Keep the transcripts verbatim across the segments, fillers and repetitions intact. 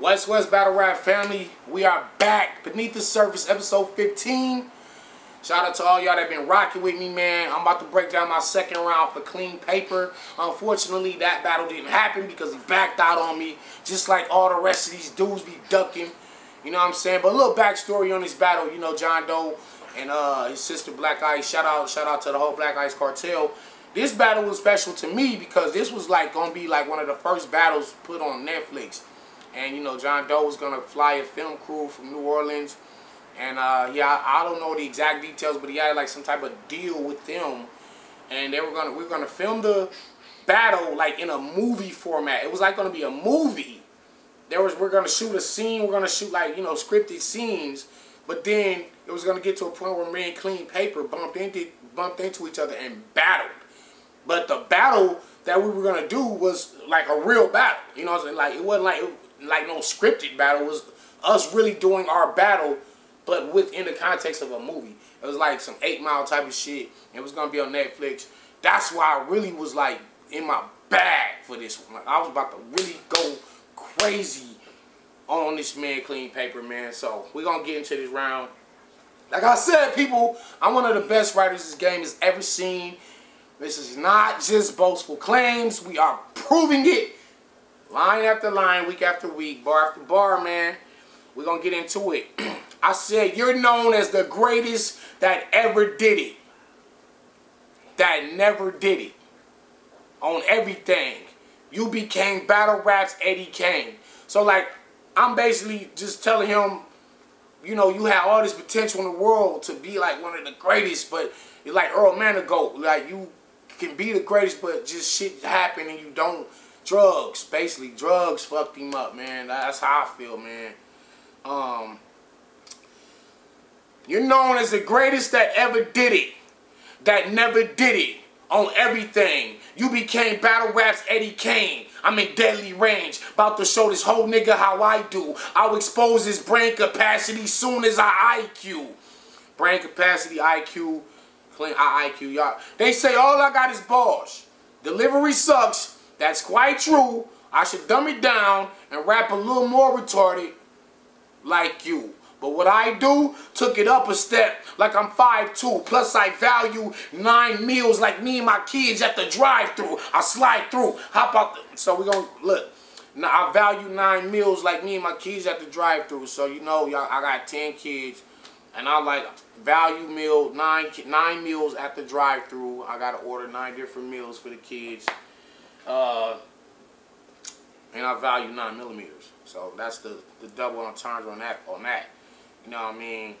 West West Battle Rap Family, we are back. Beneath the Surface, episode fifteen. Shout out to all y'all that been rocking with me, man. I'm about to break down my second round for Qleen Paper. Unfortunately, that battle didn't happen because he backed out on me, just like all the rest of these dudes be ducking. You know what I'm saying? But a little backstory on this battle. You know, John Doe and uh, his sister Black Ice. Shout out, shout out to the whole Black Ice Cartel. This battle was special to me because this was like gonna be like one of the first battles put on Netflix. And, you know, John Doe was going to fly a film crew from New Orleans. And, uh, yeah, I don't know the exact details, but he had, like, some type of deal with them. And they were going to, we were going to film the battle, like, in a movie format. It was, like, going to be a movie. There was, we're going to shoot a scene. We're going to shoot, like, you know, scripted scenes. But then it was going to get to a point where me and Qleen Paper bumped into, bumped into each other and battled. But the battle that we were going to do was, like, a real battle. You know what I'm saying? Like, it wasn't like... It, like no scripted battle. It was us really doing our battle, but within the context of a movie. It was like some eight mile type of shit. It was gonna be on Netflix. That's why I really was like in my bag for this one. Like, I was about to really go crazy on this man Qleen Paper, man. So we're gonna get into this round. Like I said, people, I'm one of the best writers this game has ever seen. This is not just boastful claims. We are proving it. Line after line, week after week, bar after bar, man. We're going to get into it. I said, you're known as the greatest that ever did it. That never did it. On everything. You became Battle Rap's Eddie Kane. So, like, I'm basically just telling him, you know, you have all this potential in the world to be, like, one of the greatest. But you're like Earl Manigault. Like, you can be the greatest, but just shit happened and you don't. Drugs, basically. Drugs fucked him up, man. That's how I feel, man. Um, you're known as the greatest that ever did it. That never did it. On everything. You became Battle Rap's Eddie Kane. I'm in deadly range. About to show this whole nigga how I do. I'll expose his brain capacity soon as I I Q. Brain capacity, I Q. Clean, I IQ, y'all. They say all I got is bars. Delivery sucks. That's quite true. I should dumb it down and rap a little more retarded like you. But what I do, took it up a step like I'm five two. Plus I value nine meals like me and my kids at the drive-thru. I slide through. Hop out. The, so we're going to look. Now I value nine meals like me and my kids at the drive-thru. So you know, y'all, I got ten kids. And I like value meal, nine, nine meals at the drive-thru. I got to order nine different meals for the kids. Uh, and I value nine millimeters, so that's the the double entendre on that. On that, you know what I mean.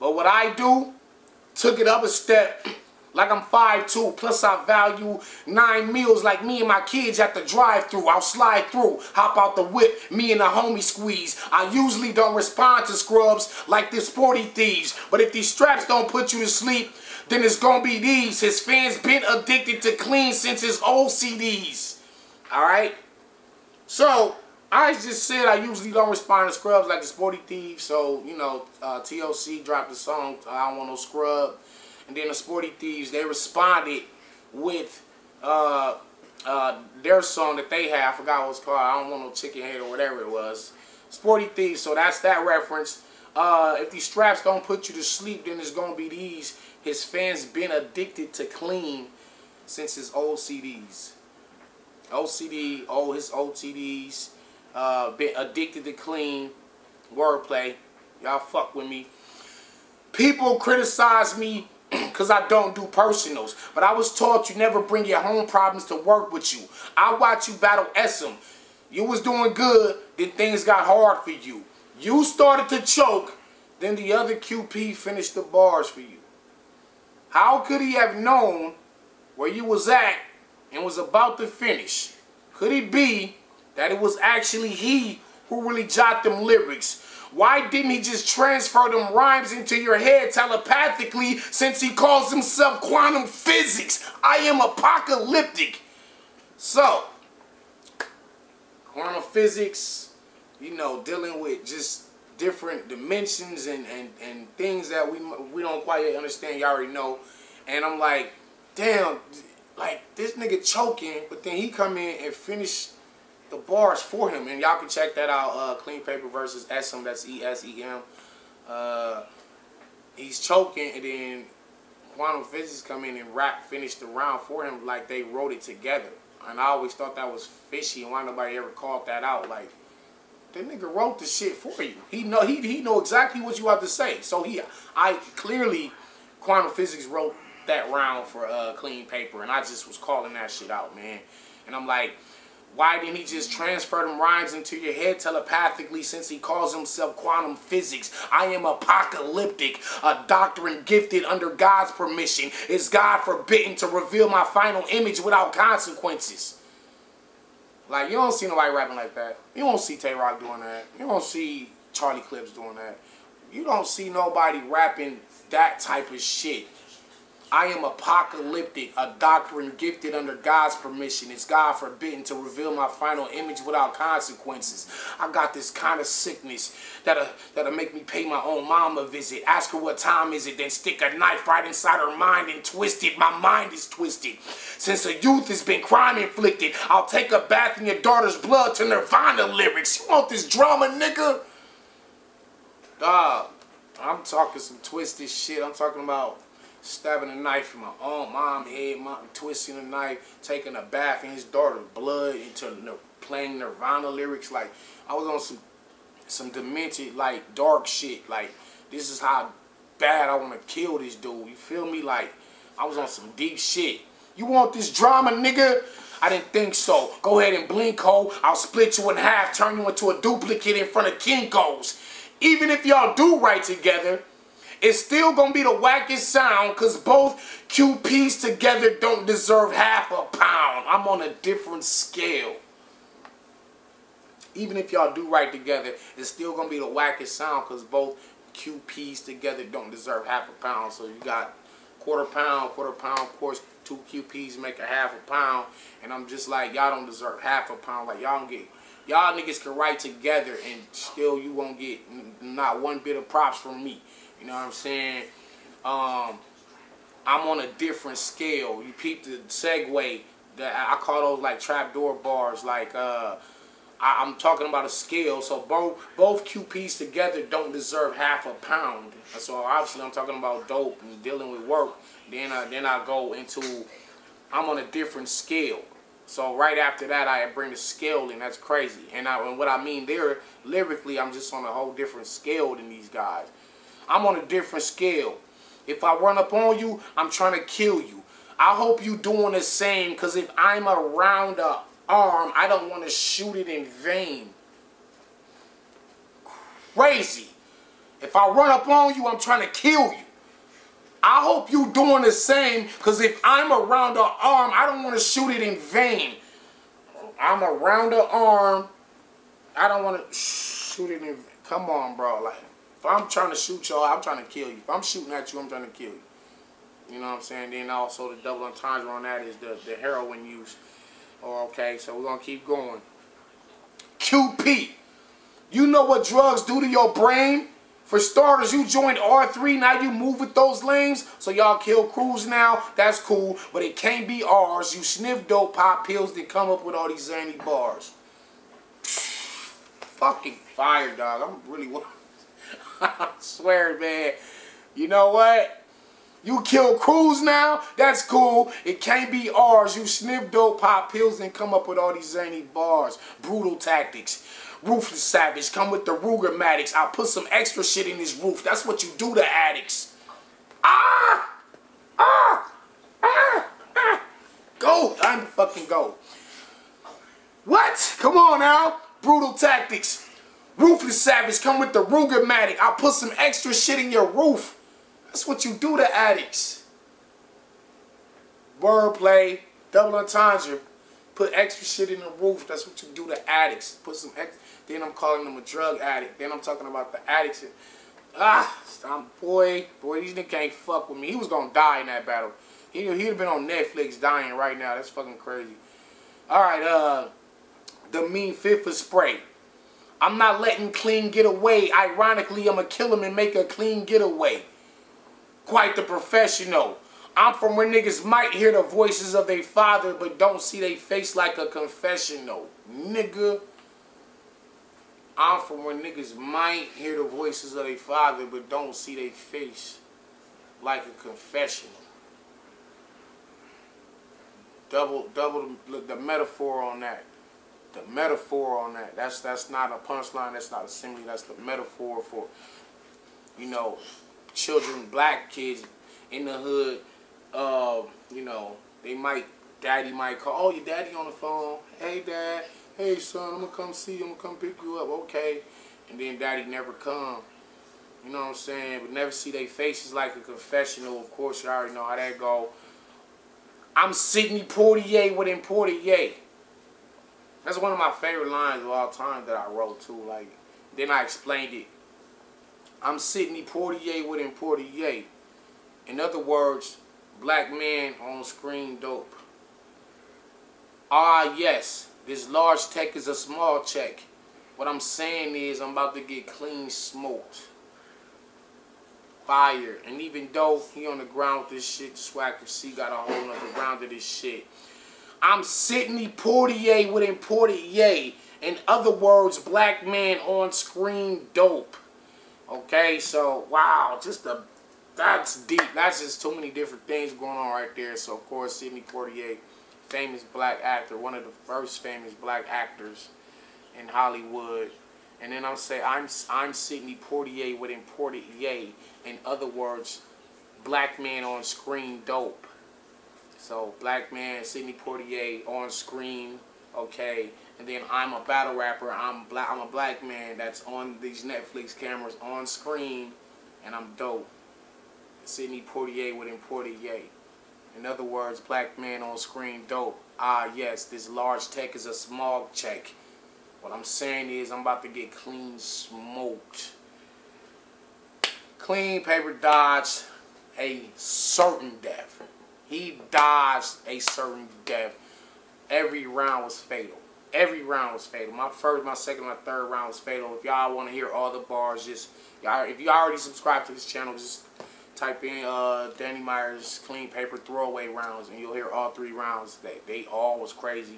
But what I do, took it up a step, like I'm five two. Plus I value nine meals, like me and my kids at the drive-thru. I'll slide through, hop out the whip, me and the homie squeeze. I usually don't respond to scrubs like this Sporty Thieves, but if these straps don't put you to sleep, then it's gonna be these. His fans been addicted to Qleen since his old C Ds. Alright? So, I just said I usually don't respond to scrubs like the Sporty Thieves. So, you know, uh, T L C dropped the song, I Don't Want No Scrub. And then the Sporty Thieves, they responded with uh, uh, their song that they had. I forgot what it's called. I Don't Want No Chicken Head or whatever it was. Sporty Thieves, so that's that reference. Uh, if these straps don't put you to sleep, then it's gonna be these. His fans been addicted to Qleen since his old C Ds. O C D, oh his old C Ds. Uh, been addicted to Qleen. Wordplay. Y'all fuck with me. People criticize me because I don't do personals. But I was taught you never bring your home problems to work with you. I watch you battle Essam. You was doing good, then things got hard for you. You started to choke, then the other Q P finished the bars for you. How could he have known where you was at and was about to finish? Could it be that it was actually he who really jotted them lyrics? Why didn't he just transfer them rhymes into your head telepathically since he calls himself Quantum Physics? I am apocalyptic. So, Quantum Physics, you know, dealing with just... different dimensions and, and, and things that we we don't quite understand. Y'all already know. And I'm like, damn, like this nigga choking, but then he come in and finish the bars for him. And y'all can check that out. Uh, Qleen Paper versus Essam. That's E S E M. Uh, he's choking, and then Quantum Physics come in and rap finished the round for him like they wrote it together. And I always thought that was fishy, and why nobody ever called that out. Like, that nigga wrote the shit for you. He know he he know exactly what you have to say. So he, I clearly, Quantum Physics wrote that round for uh, Qleen Paper, and I just was calling that shit out, man. And I'm like, why didn't he just transfer them rhymes into your head telepathically, since he calls himself Quantum Physics? I am apocalyptic, a doctrine gifted under God's permission. Is God forbidden to reveal my final image without consequences? Like, you don't see nobody rapping like that. You don't see Tay Rock doing that. You don't see Charlie Clips doing that. You don't see nobody rapping that type of shit. I am apocalyptic, a doctrine gifted under God's permission. It's God forbidden to reveal my final image without consequences. I got this kind of sickness that'll, that'll make me pay my own mom a visit. Ask her what time is it, then stick a knife right inside her mind and twist it. My mind is twisted. Since her youth has been crime inflicted, I'll take a bath in your daughter's blood to Nirvana lyrics. You want this drama, nigga? Dog, I'm talking some twisted shit. I'm talking about stabbing a knife in my own mom's head, mom, twisting a knife, taking a bath in his daughter's blood, into playing Nirvana lyrics. Like, I was on some some demented, like, dark shit. Like, this is how bad I want to kill this dude. You feel me? Like, I was on some deep shit. You want this drama, nigga? I didn't think so. Go ahead and blink, ho. I'll split you in half, turn you into a duplicate in front of Kinko's. Even if y'all do write together, it's still gonna be the wackest sound, cause both Q Ps together don't deserve half a pound. I'm on a different scale. Even if y'all do write together, it's still gonna be the wackest sound, cause both Q Ps together don't deserve half a pound. So you got quarter pound, quarter pound, of course, two Q Ps make a half a pound. And I'm just like, y'all don't deserve half a pound. Like, y'all don't get, y'all niggas can write together and still you won't get not one bit of props from me. You know what I'm saying? Um, I'm on a different scale. You peep the segue that I call those like trapdoor bars. Like, uh, I, I'm talking about a scale. So both both Q Ps together don't deserve half a pound. So obviously I'm talking about dope and dealing with work. Then I, then I go into, I'm on a different scale. So right after that, I bring the scale in. That's crazy. And, I, and what I mean there, lyrically, I'm just on a whole different scale than these guys. I'm on a different scale. If I run up on you, I'm trying to kill you. I hope you doing the same, because if I'm around an arm, I don't want to shoot it in vain. Crazy. If I run up on you, I'm trying to kill you. I hope you doing the same, because if I'm around an arm, I don't want to shoot it in vain. I'm around an arm. I don't want to shoot it in vain. Come on, bro. Like, if I'm trying to shoot y'all, I'm trying to kill you. If I'm shooting at you, I'm trying to kill you. You know what I'm saying? Then also the double entendre on that is the, the heroin use. Oh, okay, so we're going to keep going. Q P. You know what drugs do to your brain? For starters, you joined R three, now you move with those lanes. So y'all kill crews now, that's cool. But it can't be ours. You sniff dope, pop pills, then come up with all these zany bars. Fucking fire, dog. I'm really... I swear, man. You know what? You kill crews now? That's cool. It can't be ours. You sniff dope, pop pills, and come up with all these zany bars. Brutal tactics. Ruthless savage. Come with the Ruger-matics. I'll put some extra shit in this roof. That's what you do to addicts. Ah! Ah! Ah! Ah! Gold. I'm fucking gold. What? Come on now. Brutal tactics. Ruthless savage, come with the Ruger-matic. I'll put some extra shit in your roof. That's what you do to addicts. Wordplay, double entendre. Put extra shit in the roof. That's what you do to addicts. Put some extra. Then I'm calling them a drug addict. Then I'm talking about the addicts. Ah, I'm, boy, boy, these niggas can't fuck with me. He was gonna die in that battle. He he'd have been on Netflix dying right now. That's fucking crazy. All right, uh, the mean FIFA spray. I'm not letting Qleen get away. Ironically, I'm going to kill him and make a Qleen getaway. Quite the professional. I'm from when niggas might hear the voices of their father but don't see their face like a confessional. Nigga. I'm from when niggas might hear the voices of their father but don't see their face like a confessional. Double double the, the metaphor on that. The metaphor on that. That's that's not a punchline, that's not a simile, that's the metaphor for, you know, children, black kids in the hood. Uh, you know, they might, daddy might call, oh, your daddy on the phone, hey dad, hey son, I'm gonna come see you, I'm gonna come pick you up, okay. And then daddy never come, you know what I'm saying, but never see their faces like a confessional. Of course, you already know how that go. I'm Sidney Poitier within Poitier. That's one of my favorite lines of all time that I wrote too, like, then I explained it. I'm Sidney Poitier within Poitier. In other words, black man on screen dope. Ah, yes, this large tech is a small check. What I'm saying is I'm about to get Qleen smoked. Fire. And even though he on the ground with this shit, just so I can see got a whole nother round of this shit. I'm Sidney Poitier within Poitier. In other words, black man on screen dope. Okay, so, wow, just a... That's deep. That's just too many different things going on right there. So, of course, Sidney Poitier, famous black actor, one of the first famous black actors in Hollywood. And then I'll say, I'm, I'm Sidney Poitier within Poitier. In other words, black man on screen dope. So, black man, Sidney Poitier on screen, okay. And then I'm a battle rapper. I'm, black, I'm a black man that's on these Netflix cameras on screen, and I'm dope. Sidney Poitier within Poitier. In other words, black man on screen dope. Ah, yes, this large tech is a small check. What I'm saying is I'm about to get Qleen smoked. Qleen Paper dodged a certain death. He dodged a certain death. Every round was fatal. Every round was fatal. My first, my second, my third round was fatal. If y'all want to hear all the bars, just, y'all, if you already subscribe to this channel, just type in uh, Danny Myers Qleen Paper throwaway rounds, and you'll hear all three rounds. That they all was crazy.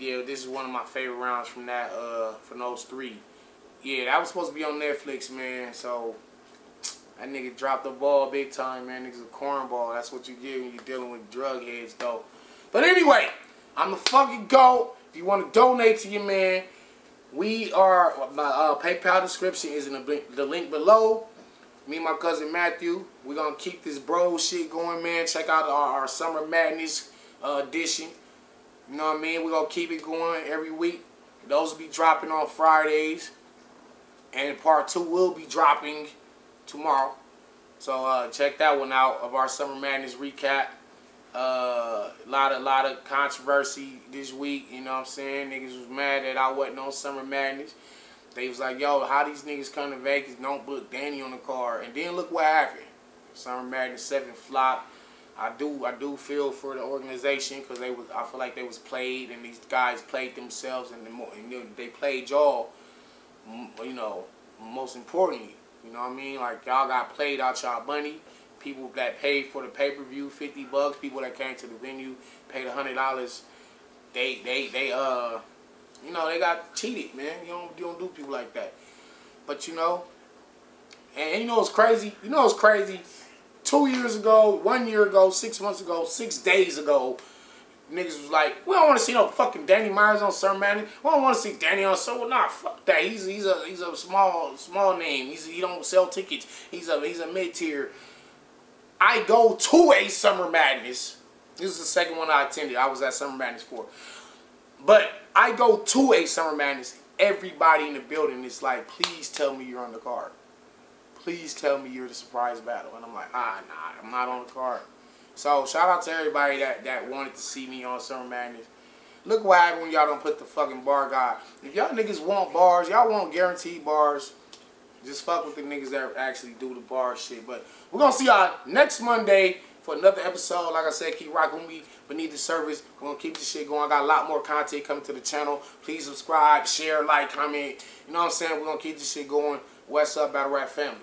Yeah, this is one of my favorite rounds from that, uh, from those three. Yeah, that was supposed to be on Netflix, man. So that nigga dropped the ball big time, man. Niggas a cornball. That's what you get when you're dealing with drug heads, though. But anyway, I'm the fucking GOAT. If you want to donate to your man, we are. My uh, PayPal description is in the, the link below. Me and my cousin Matthew, we're going to keep this bro shit going, man. Check out our, our Summer Madness uh, edition. You know what I mean? We're going to keep it going every week. Those will be dropping on Fridays. And part two will be dropping tomorrow. So uh, check that one out of our Summer Madness recap. A uh, lot, of, lot of controversy this week. You know what I'm saying? Niggas was mad that I wasn't on Summer Madness. They was like, yo, how these niggas come to Vegas, don't book Danny on the card. And then look what happened. Summer Madness seven flop. I do I do feel for the organization because they was, I feel like they was played, and these guys played themselves, and, the more, and they played y'all, you know, most importantly. You know what I mean? Like, y'all got played out y'all money. People that paid for the pay-per-view, fifty bucks. People that came to the venue, paid a hundred dollars. They, they, they, uh... You know, they got cheated, man. You don't, you don't do people like that. But, you know, and, and you know what's crazy? You know what's crazy? Two years ago, one year ago, six months ago, six days ago, niggas was like, we don't want to see no fucking Danny Myers on Sir Manny. We don't want to see Danny on Sir. Nah, fuck that. He's, he's, a, he's a small small name. He's, he don't sell tickets. He's a, he's a mid-tier. I go to a Summer Madness. This is the second one I attended. I was at Summer Madness for. But I go to a Summer Madness. Everybody in the building is like, please tell me you're on the card. Please tell me you're the surprise battle. And I'm like, ah, nah, I'm not on the card. So shout out to everybody that, that wanted to see me on Summer Madness. Look what happened when y'all don't put the fucking bar guy. If y'all niggas want bars, y'all want guaranteed bars, just fuck with the niggas that actually do the bar shit. But we're going to see y'all next Monday for another episode. Like I said, keep rocking me beneath the surface. We're going to keep this shit going. I got a lot more content coming to the channel. Please subscribe, share, like, comment. You know what I'm saying? We're going to keep this shit going. West West Battle Rap Family.